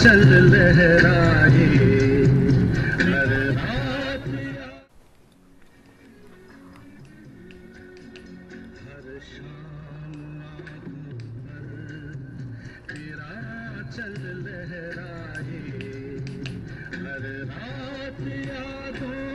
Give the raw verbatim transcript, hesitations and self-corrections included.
चल लहराए हर रात यादों